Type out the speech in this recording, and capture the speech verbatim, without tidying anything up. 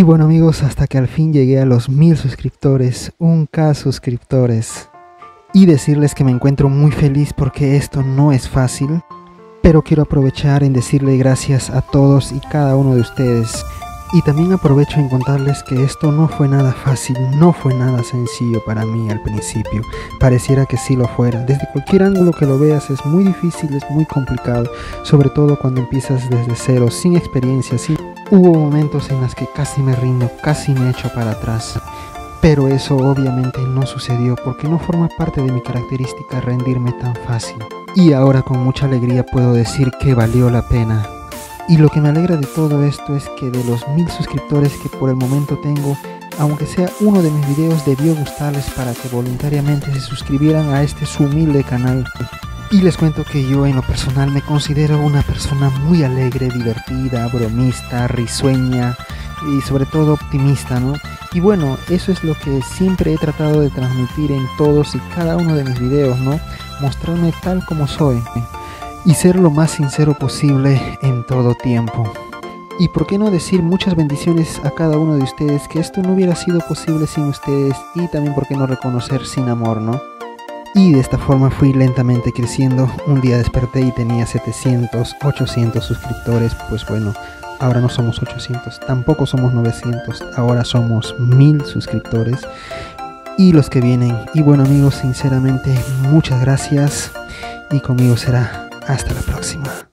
Y bueno amigos, hasta que al fin llegué a los mil suscriptores, mil suscriptores. Y decirles que me encuentro muy feliz porque esto no es fácil. Pero quiero aprovechar en decirle gracias a todos y cada uno de ustedes. Y también aprovecho en contarles que esto no fue nada fácil, no fue nada sencillo para mí al principio. Pareciera que sí lo fuera. Desde cualquier ángulo que lo veas es muy difícil, es muy complicado. Sobre todo cuando empiezas desde cero, sin experiencia. Sin... Hubo momentos en los que casi me rindo, casi me echo para atrás. Pero eso obviamente no sucedió porque no forma parte de mi característica rendirme tan fácil. Y ahora con mucha alegría puedo decir que valió la pena. Y lo que me alegra de todo esto es que de los mil suscriptores que por el momento tengo, aunque sea uno de mis videos debió gustarles para que voluntariamente se suscribieran a este su humilde canal. Y les cuento que yo en lo personal me considero una persona muy alegre, divertida, bromista, risueña y sobre todo optimista, ¿no? Y bueno, eso es lo que siempre he tratado de transmitir en todos y cada uno de mis videos, ¿no? Mostrarme tal como soy. Y ser lo más sincero posible en todo tiempo. Y por qué no decir muchas bendiciones a cada uno de ustedes, que esto no hubiera sido posible sin ustedes, y también por qué no reconocer sin amor, ¿no? Y de esta forma fui lentamente creciendo. Un día desperté y tenía setecientos, ochocientos suscriptores. Pues bueno, ahora no somos ochocientos, tampoco somos novecientos, ahora somos mil suscriptores. Y los que vienen. Y bueno amigos, sinceramente muchas gracias. Y conmigo será hasta la próxima.